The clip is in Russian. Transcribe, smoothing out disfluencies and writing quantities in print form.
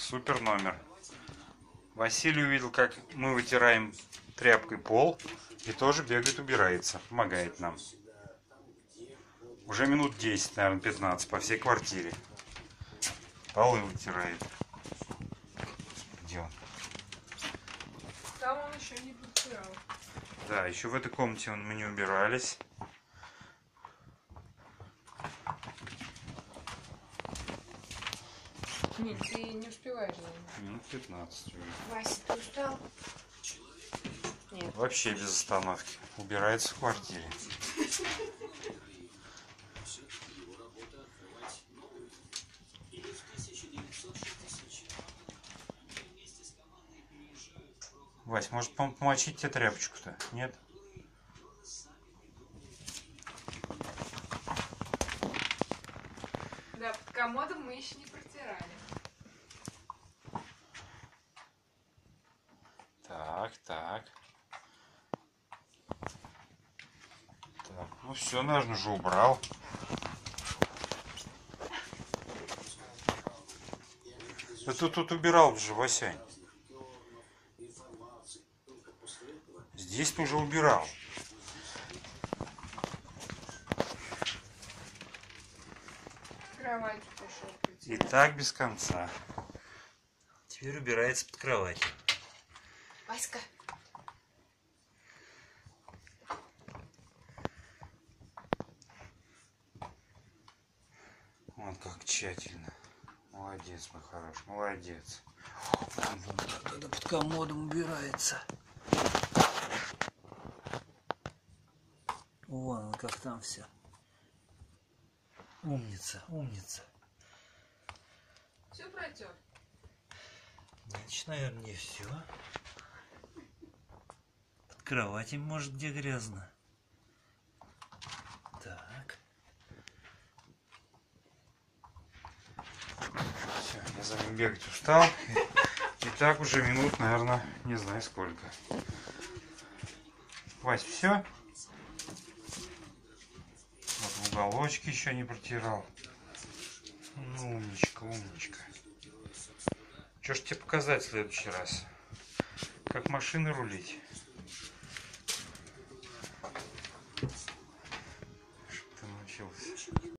Супер номер. Василий увидел, как мы вытираем тряпкой пол, и тоже бегает, убирается, помогает нам. Уже минут 10, наверное, 15 по всей квартире. Полы вытирает. Где он? Там он еще не вытирал. Да, еще в этой комнате мы не убирались. Нет, ты не успеваешь за ним. Минут 15 уже. Вася, ты устал? Нет. Вообще без остановки. Убирается в квартире. Вась, может помочить тебе тряпочку-то? Нет? Да, под комодом мы еще не протирали. Так, так. Так, ну все, наверное, уже убрал. Да ты тут убирал уже, Васянь. Здесь ты уже убирал. Кровать пошел. И так без конца. Теперь убирается под кровать. Васька. Вот как тщательно. Молодец, мой хороший, молодец. Там под комодом убирается. Вон как там все. Умница, умница. Все протер. Значит, наверное, не все. Под кроватью, может, где грязно. Так. Все, я за ним бегать устал. И так уже минут, наверное, не знаю сколько. Вась, все? Уголочки еще не протирал. Ну, умничка, умничка. Что ж тебе показать в следующий раз? Как машины рулить?